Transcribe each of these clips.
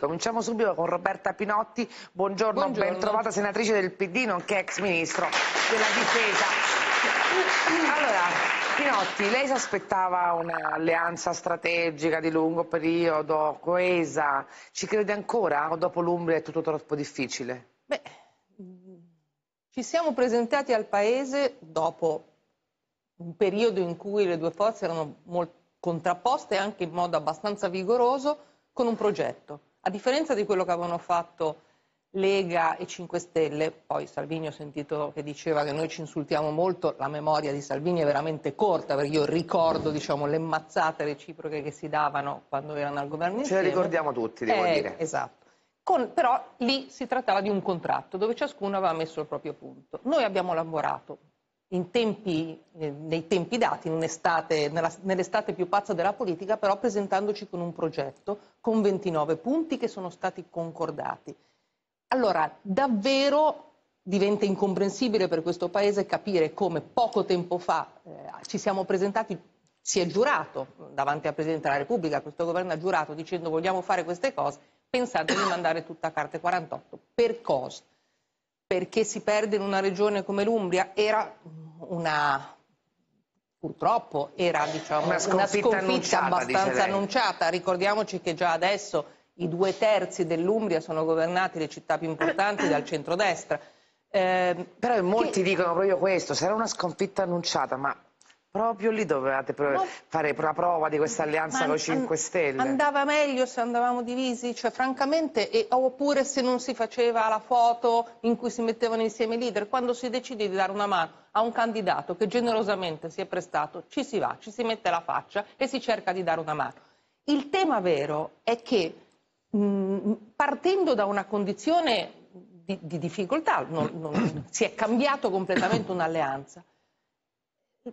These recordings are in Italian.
Cominciamo subito con Roberta Pinotti, buongiorno. Ben trovata senatrice del PD, nonché ex ministro della difesa. Allora, Pinotti, lei si aspettava un'alleanza strategica di lungo periodo, coesa, ci crede ancora o dopo l'Umbria è tutto troppo difficile? Beh, ci siamo presentati al Paese dopo un periodo in cui le due forze erano molto contrapposte, anche in modo abbastanza vigoroso, con un progetto. A differenza di quello che avevano fatto Lega e 5 Stelle, poi Salvini ho sentito che diceva che noi ci insultiamo molto, la memoria di Salvini è veramente corta, perché io ricordo le mazzate reciproche che si davano quando erano al governo insieme. Ce le ricordiamo tutti, devo dire. Esatto. Però lì si trattava di un contratto dove ciascuno aveva messo il proprio punto. Noi abbiamo lavorato nei tempi dati, nell'estate più pazza della politica, però presentandoci con un progetto con 29 punti che sono stati concordati. Allora, davvero diventa incomprensibile per questo Paese capire come poco tempo fa ci siamo presentati, si è giurato davanti al Presidente della Repubblica, questo governo ha giurato dicendo vogliamo fare queste cose, pensate di mandare tutta a carte 48. Per cosa? Perché si perde in una regione come l'Umbria? Purtroppo era una sconfitta abbastanza annunciata. Ricordiamoci che già adesso i 2/3 dell'Umbria sono governati le città più importanti dal centrodestra. Però molti dicono proprio questo, sarà una sconfitta annunciata, ma proprio lì dovevate fare una prova di questa alleanza con 5 Stelle. Andava meglio se andavamo divisi, francamente, oppure se non si faceva la foto in cui si mettevano insieme i leader. Quando si decide di dare una mano a un candidato che generosamente si è prestato, ci si va, ci si mette la faccia e si cerca di dare una mano. Il tema vero è che partendo da una condizione di difficoltà, si è cambiato completamente un'alleanza.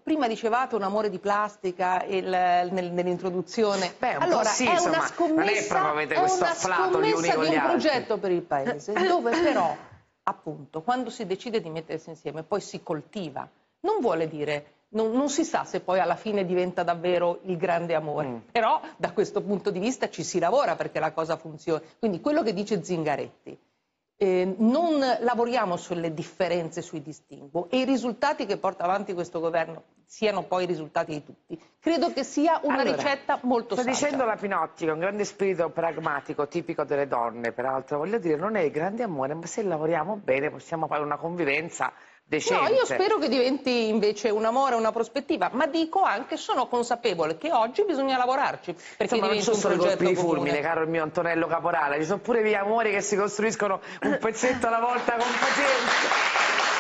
Prima dicevate un amore di plastica nell'introduzione. Allora, sì, è una scommessa di un progetto per il Paese, dove però, appunto, quando si decide di mettersi insieme poi si coltiva. Non vuole dire, non si sa se poi alla fine diventa davvero il grande amore, però da questo punto di vista ci si lavora perché la cosa funziona. Quindi quello che dice Zingaretti, non lavoriamo sulle differenze, sui distinguo, e i risultati che porta avanti questo governo siano poi i risultati di tutti. Credo che sia una ricetta molto saggia. Sto dicendo la Pinotti, con grande spirito pragmatico, tipico delle donne, peraltro, voglio dire, non è il grande amore, ma se lavoriamo bene possiamo fare una convivenza decente. No, io spero che diventi invece un amore, una prospettiva, ma dico anche, sono consapevole che oggi bisogna lavorarci, perché insomma, diventa un progetto comune. Non ci sono i colpi di fulmine, caro il mio Antonello Caporale, ci sono pure i miei amori che si costruiscono un pezzetto alla volta con pazienza.